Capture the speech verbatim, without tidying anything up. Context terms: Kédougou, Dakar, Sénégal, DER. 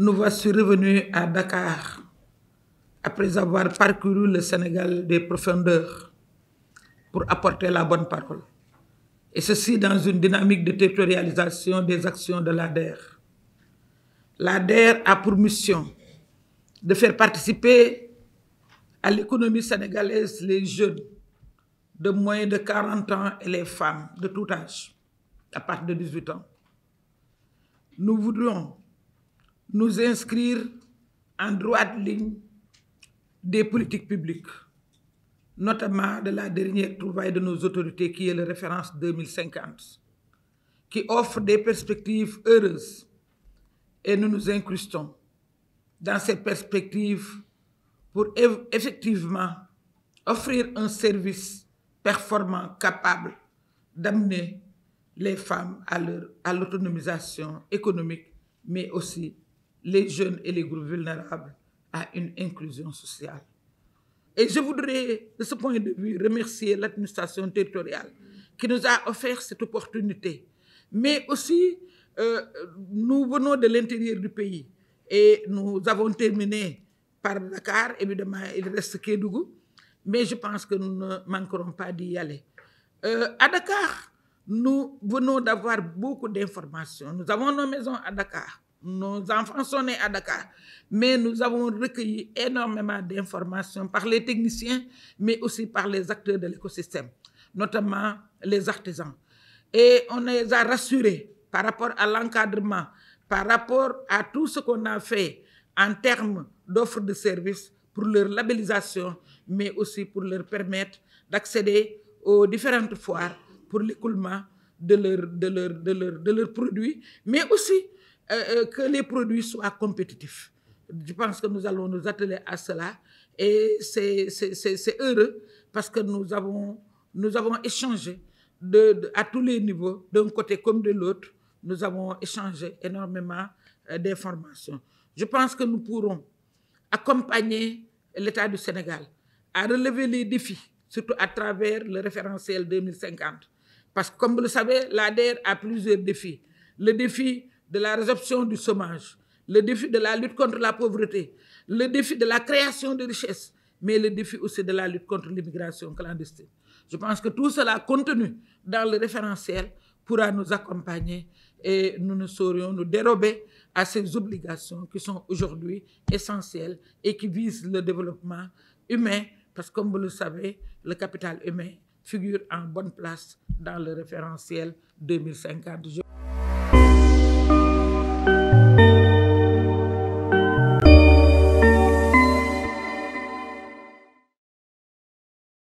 nous voici revenus à Dakar après avoir parcouru le Sénégal des profondeurs pour apporter la bonne parole. Et ceci dans une dynamique de territorialisation des actions de la D E R. La D E R a pour mission de faire participer à l'économie sénégalaise les jeunes de moins de quarante ans et les femmes de tout âge, à partir de dix-huit ans. Nous voudrions nous inscrire en droite ligne des politiques publiques, notamment de la dernière trouvaille de nos autorités qui est le référentiel deux mille cinquante, qui offre des perspectives heureuses et nous nous incrustons dans ces perspectives pour effectivement offrir un service performant capable d'amener les femmes à l'autonomisation économique, mais aussi les jeunes et les groupes vulnérables à une inclusion sociale. Et je voudrais, de ce point de vue, remercier l'administration territoriale qui nous a offert cette opportunité. Mais aussi, euh, nous venons de l'intérieur du pays et nous avons terminé par Dakar, évidemment, il reste Kédougou, mais je pense que nous ne manquerons pas d'y aller. Euh, à Dakar, nous venons d'avoir beaucoup d'informations. Nous avons nos maisons à Dakar. Nos enfants sont nés à Dakar, mais nous avons recueilli énormément d'informations par les techniciens, mais aussi par les acteurs de l'écosystème, notamment les artisans. Et on les a rassurés par rapport à l'encadrement, par rapport à tout ce qu'on a fait en termes d'offres de services pour leur labellisation, mais aussi pour leur permettre d'accéder aux différentes foires pour l'écoulement de leurs de leur, de leur, de leur produits, mais aussi Euh, que les produits soient compétitifs. Je pense que nous allons nous atteler à cela et c'est heureux parce que nous avons, nous avons échangé de, de, à tous les niveaux, d'un côté comme de l'autre, nous avons échangé énormément euh, d'informations. Je pense que nous pourrons accompagner l'État du Sénégal à relever les défis, surtout à travers le référentiel deux mille cinquante. Parce que comme vous le savez, la D E R a plusieurs défis. Le défi de la résorption du chômage, le défi de la lutte contre la pauvreté, le défi de la création de richesses, mais le défi aussi de la lutte contre l'immigration clandestine. Je pense que tout cela contenu dans le référentiel pourra nous accompagner et nous ne saurions nous dérober à ces obligations qui sont aujourd'hui essentielles et qui visent le développement humain, parce que comme vous le savez, le capital humain figure en bonne place dans le référentiel deux mille cinquante. Je...